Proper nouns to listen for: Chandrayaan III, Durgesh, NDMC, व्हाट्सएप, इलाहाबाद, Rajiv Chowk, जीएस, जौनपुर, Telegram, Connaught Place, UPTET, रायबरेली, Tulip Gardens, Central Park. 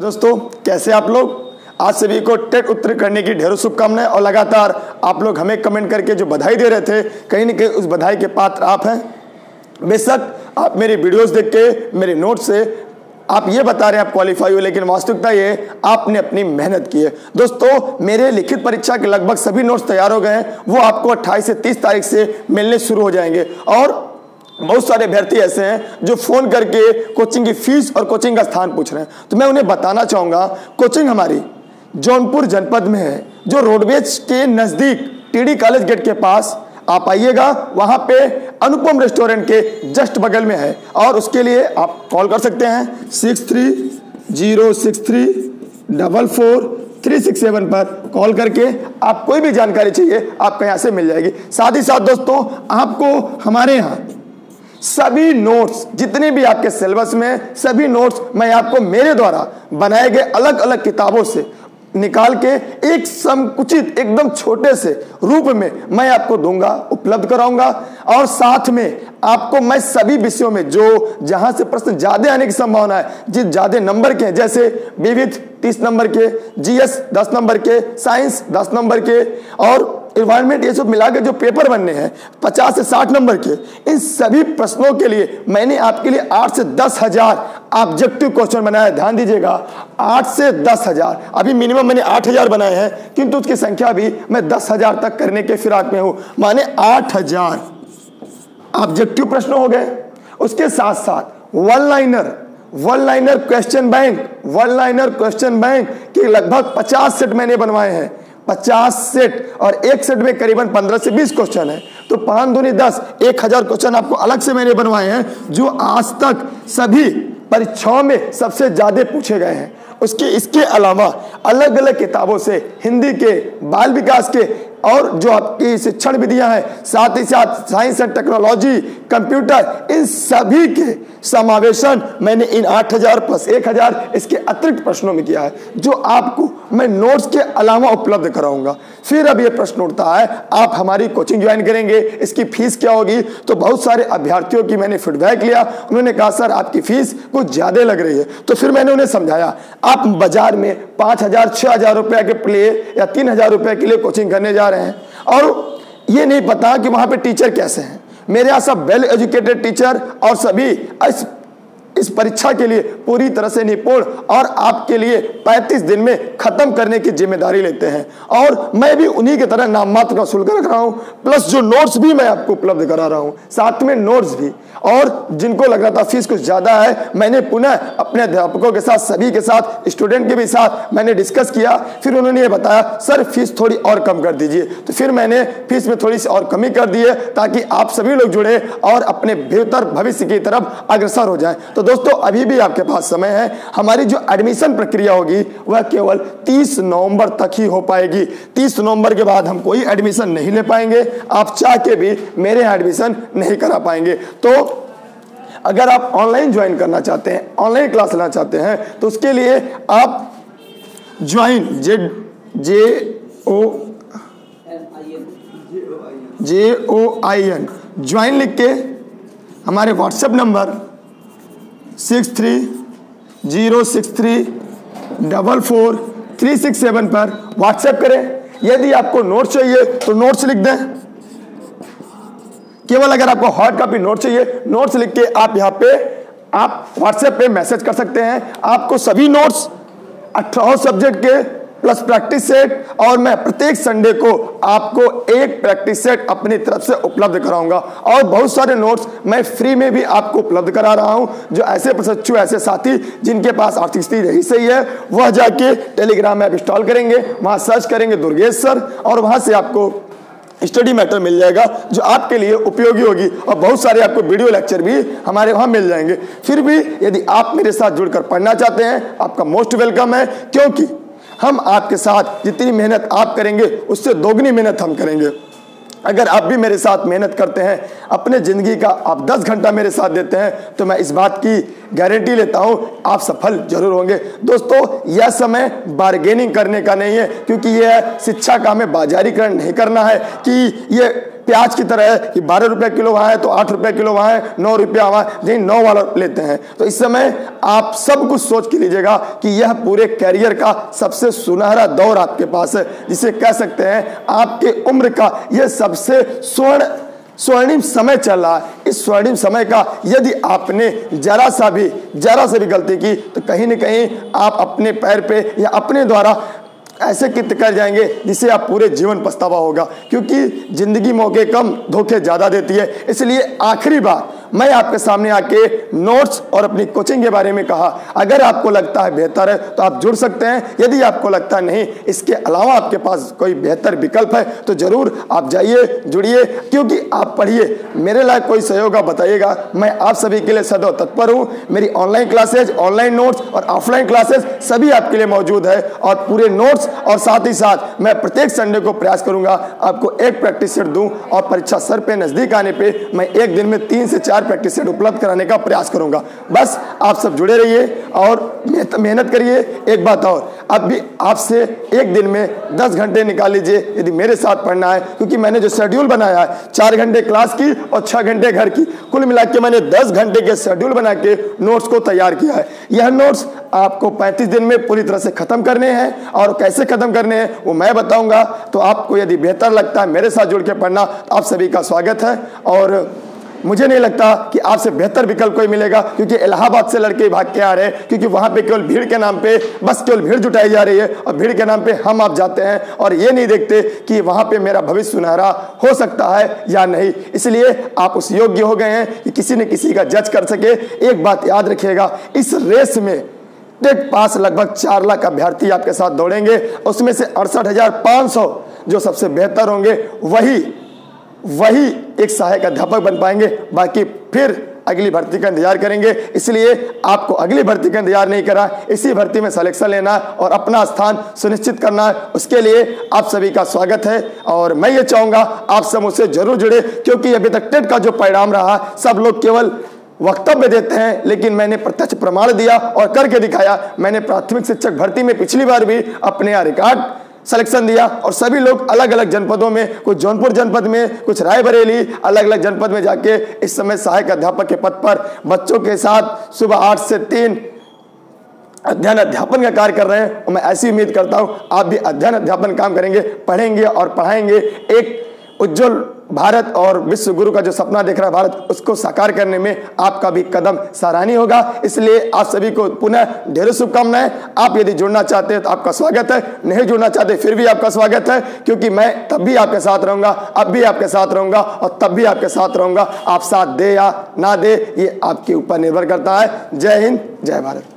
दोस्तों कैसे आप लोग, आज सभी को टेट उत्तीर्ण करने की ढेरों शुभकामनाएं। और लगातार आप लोग हमें कमेंट करके जो बधाई दे रहे थे, कहीं ना कहीं उस बधाई के पात्र आप हैं। बेशक आप मेरी वीडियोस देख के, मेरे नोट से आप ये बता रहे हैं आप क्वालिफाई हो, लेकिन वास्तविकता ये आपने अपनी मेहनत की है। दोस्तों मेरे लिखित परीक्षा के लगभग सभी नोट्स तैयार हो गए हैं, वो आपको 28 से 30 तारीख से मिलने शुरू हो जाएंगे। और बहुत सारे अभ्यर्थी ऐसे हैं जो फोन करके कोचिंग की फीस और कोचिंग का स्थान पूछ रहे हैं, तो मैं उन्हें बताना चाहूँगा कोचिंग हमारी जौनपुर जनपद में है, जो रोडवेज के नज़दीक टीडी कॉलेज गेट के पास आप आइएगा। वहाँ पे अनुपम रेस्टोरेंट के जस्ट बगल में है, और उसके लिए आप कॉल कर सकते हैं 6306344367 पर। कॉल करके आप कोई भी जानकारी चाहिए आपको यहाँ से मिल जाएगी। साथ ही साथ दोस्तों आपको हमारे यहाँ सभी नोट्स, जितने भी आपके सिलेबस में सभी नोट्स मैं आपको मेरे द्वारा बनाए गए अलग अलग किताबों से निकाल के एक संकुचित एकदम छोटे से रूप में मैं आपको दूंगा, उपलब्ध कराऊंगा। और साथ में आपको मैं सभी विषयों में जो जहां से प्रश्न ज्यादा आने की संभावना है, जिस ज्यादा नंबर के हैं, जैसे विविध 30 नंबर के, जीएस 10 नंबर के, साइंस 10 नंबर के और एनवायरमेंट, ये सब मिलाकर जो पेपर बनने हैं 50 से 60 नंबर के, इन सभी प्रश्नों के लिए मैंने आपके लिए 8 से 10 हज़ार ऑब्जेक्टिव क्वेश्चन बनाया। ध्यान दीजिएगा 8 से 10 हज़ार। अभी मिनिमम मैंने 8 हज़ार बनाए हैं, किंतु उसकी संख्या भी मैं 10 हज़ार तक करने के फिराक में हूँ। माने 8 हज़ार ऑब्जेक्टिव प्रश्न हो गए। उसके साथ साथ वन लाइनर क्वेश्चन बैंक, के लगभग 50 सेट मैंने बनवाए हैं, 50 सेट, और एक सेट में करीबन 15 से 20 क्वेश्चन है, तो 5 दूनी 10, 1000 क्वेश्चन आपको अलग से मैंने बनवाए हैं, जो आज तक सभी परीक्षाओं में सबसे ज़्यादा पूछे गए हैं। इसके अलावा अलग अलग किताबों से हिंदी के, बाल विकास के, और जो आपकी शिक्षण विधियां हैं, साथ ही साथ साइंस एंड टेक्नोलॉजी, कंप्यूटर, इन सभी के समावेशन मैंने इन 8 हज़ार प्लस 1000 इसके अतिरिक्त प्रश्नों में किया है, जो आपको मैं नोट्स के अलावा उपलब्ध कराऊंगा। फिर अब ये प्रश्न उठता है, आप हमारी कोचिंग ज्वाइन करेंगे, इसकी फीस क्या होगी? तो बहुत सारे अभ्यर्थियों की मैंने फीडबैक लिया, उन्होंने कहा सर आपकी फीस कुछ ज़्यादा लग रही है। तो फिर मैंने उन्हें समझाया आप बाजार में 5,000 6,000 रुपये के लिए या 3,000 रुपये के लिए कोचिंग करने जा रहे हैं, और ये नहीं पता कि वहाँ पे टीचर कैसे हैं। मेरे यहाँ सब वेल एजुकेटेड टीचर और सभी इस परीक्षा के लिए पूरी तरह से निपुण और आपके लिए 35 दिन में खत्म करने की जिम्मेदारी लेते हैं, और मैं भी उन्हीं की तरह नाम मात्र का शुल्क रख रहा हूँ, प्लस जो नोट्स भी मैं आपको उपलब्ध करा रहा हूँ, साथ में नोट्स भी। और जिनको लग रहा था फीस कुछ ज़्यादा है, मैंने पुनः अपने अध्यापकों के साथ, सभी के साथ, स्टूडेंट के भी साथ मैंने डिस्कस किया। फिर उन्होंने ये बताया सर फीस थोड़ी और कम कर दीजिए, तो फिर मैंने फीस में थोड़ी सी और कमी कर दी है, ताकि आप सभी लोग जुड़े और अपने बेहतर भविष्य की तरफ अग्रसर हो जाए। तो दोस्तों अभी भी आपके पास समय है। हमारी जो एडमिशन प्रक्रिया होगी वह केवल 30 नवंबर तक ही हो पाएगी। 30 नवंबर के बाद हम कोई एडमिशन नहीं ले पाएंगे, आप चाह के भी मेरे यहाँ एडमिशन नहीं करा पाएंगे। तो अगर आप ऑनलाइन ज्वाइन करना चाहते हैं, ऑनलाइन क्लास लेना चाहते हैं, तो उसके लिए आप ज्वाइन JOIN ज्वाइन लिख के हमारे व्हाट्सएप नंबर 6306344367 पर व्हाट्सएप करें। यदि आपको नोट्स चाहिए तो नोट्स लिख दें, केवल अगर आपको हार्ड कॉपी नोट चाहिए, नोट्स लिख के आप यहाँ पे आप व्हाट्सएप पे मैसेज कर सकते हैं। आपको सभी नोट्स 18 सब्जेक्ट के प्लस प्रैक्टिस सेट, और मैं प्रत्येक संडे को आपको एक प्रैक्टिस सेट अपनी तरफ से उपलब्ध कराऊंगा। और बहुत सारे नोट्स मैं फ्री में भी आपको उपलब्ध करा रहा हूं, जो ऐसे प्रशिक्षु, ऐसे साथी जिनके पास आर्थिक स्थिति नहीं सही है, वह जाके टेलीग्राम ऐप इंस्टॉल करेंगे, वहां सर्च करेंगे दुर्गेश सर, और वहां से आपको स्टडी मैटर मिल जाएगा जो आपके लिए उपयोगी होगी, और बहुत सारे आपको वीडियो लेक्चर भी हमारे वहाँ मिल जाएंगे। फिर भी यदि आप मेरे साथ जुड़कर पढ़ना चाहते हैं, आपका मोस्ट वेलकम है, क्योंकि हम आपके साथ जितनी मेहनत आप करेंगे उससे दोगुनी मेहनत हम करेंगे। अगर आप भी मेरे साथ मेहनत करते हैं, अपने ज़िंदगी का आप 10 घंटा मेरे साथ देते हैं, तो मैं इस बात की गारंटी लेता हूं आप सफल जरूर होंगे। दोस्तों यह समय बार्गेनिंग करने का नहीं है, क्योंकि यह शिक्षा का हमें बाजारीकरण नहीं करना है कि ये प्याज की तरह है कि 12 रुपये किलो वहाँ है तो 8 रुपये किलो वहाँ है, 9 रुपया वहाँ है, लेकिन 9 वाला लेते हैं। तो इस समय आप सब कुछ सोच के लीजिएगा कि यह पूरे कैरियर का सबसे सुनहरा दौर आपके पास है, जिसे कह सकते हैं आपके उम्र का यह सबसे स्वर्णिम समय चल रहा है। इस स्वर्णिम समय का यदि आपने जरा सा भी गलती की तो कहीं ना कहीं आप अपने पैर पे या अपने द्वारा ऐसे कृत्य कर जाएंगे जिसे आप पूरे जीवन पछतावा होगा, क्योंकि जिंदगी मौके कम धोखे ज़्यादा देती है। इसलिए आखिरी बार मैं आपके सामने आके नोट्स और अपनी कोचिंग के बारे में कहा। अगर आपको लगता है बेहतर है तो आप जुड़ सकते हैं, यदि आपको लगता नहीं इसके अलावा आपके पास कोई बेहतर विकल्प है तो ज़रूर आप जाइए, जुड़िए, क्योंकि आप पढ़िए। मेरे लायक कोई सहयोग बताइएगा, मैं आप सभी के लिए सदैव तत्पर हूँ। मेरी ऑनलाइन क्लासेज, ऑनलाइन नोट्स और ऑफलाइन क्लासेज सभी आपके लिए मौजूद है, और पूरे नोट्स और साथ ही साथ मैं प्रत्येक संडे को प्रयास करूँगा आपको एक प्रैक्टिस सेट दूँ, और परीक्षा सर पे नज़दीक आने पे मैं एक दिन में 3 से 4 प्रैक्टिस सेट उपलब्ध कराने का प्रयास करूंगा। बस आप सब जुड़े रहिए और मेहनत करिए। एक बात और, अब भी आपसे एक दिन में 10 घंटे निकाल लीजिए यदि मेरे साथ पढ़ना है, क्योंकि मैंने जो शेड्यूल बनाया है 4 घंटे क्लास की और 6 घंटे घर की, कुल मिला के मैंने 10 घंटे के शेड्यूल बना के नोट्स को तैयार किया है। यह नोट्स आपको 35 दिन में पूरी तरह से खत्म करने हैं, और कैसे खत्म करने हैं वो मैं बताऊंगा। तो आपको यदि बेहतर लगता है मेरे साथ जुड़ के पढ़ना तो आप सभी का स्वागत है, और मुझे नहीं लगता कि आपसे बेहतर विकल्प कोई मिलेगा, क्योंकि इलाहाबाद से लड़के भाग के आ रहे हैं, क्योंकि वहाँ पे केवल भीड़ के नाम पे बस केवल भीड़ जुटाई जा रही है, और भीड़ के नाम पे हम आप जाते हैं और ये नहीं देखते कि वहाँ पे मेरा भविष्य सुनहरा हो सकता है या नहीं। इसलिए आप उस योग्य हो गए हैं कि किसी न किसी का जज कर सके। एक बात याद रखिएगा, इस रेस में टेट पास लगभग 4 लाख अभ्यर्थी आपके साथ दौड़ेंगे, उसमें से 68,500 जो सबसे बेहतर होंगे वही एक सहायक अध्यापक बन पाएंगे, बाकी फिर अगली भर्ती का इंतजार करेंगे। इसलिए आपको अगली भर्ती का इंतजार नहीं करा, इसी भर्ती में सिलेक्शन लेना है और अपना स्थान सुनिश्चित करना है। उसके लिए आप सभी का स्वागत है, और मैं ये चाहूँगा आप सब मुझसे जरूर जुड़े, क्योंकि अभी तक टेट का जो परिणाम रहा सब लोग केवल वक्तव्य देते हैं, लेकिन मैंने प्रत्यक्ष प्रमाण दिया और करके दिखाया। मैंने प्राथमिक शिक्षक भर्ती में पिछली बार भी अपने रिकॉर्ड सिलेक्शन दिया, और सभी लोग अलग अलग जनपदों में, कुछ जौनपुर जनपद में, कुछ रायबरेली, अलग अलग जनपद में जाके इस समय सहायक अध्यापक के पद पर बच्चों के साथ सुबह 8 से 3 अध्ययन अध्यापन का कार्य कर रहे हैं। और मैं ऐसी उम्मीद करता हूँ आप भी अध्ययन अध्यापन काम करेंगे, पढ़ेंगे और पढ़ाएंगे। एक उज्जवल भारत और विश्व गुरु का जो सपना देख रहा है भारत, उसको साकार करने में आपका भी कदम सराहनीय होगा। इसलिए आप सभी को पुनः ढेरों शुभकामनाएं। आप यदि जुड़ना चाहते हैं तो आपका स्वागत है, नहीं जुड़ना चाहते फिर भी आपका स्वागत है, क्योंकि मैं तब भी आपके साथ रहूंगा, अब भी आपके साथ रहूंगा और तब भी आपके साथ रहूंगा। आप साथ दे या ना दे ये आपके ऊपर निर्भर करता है। जय हिंद, जय भारत।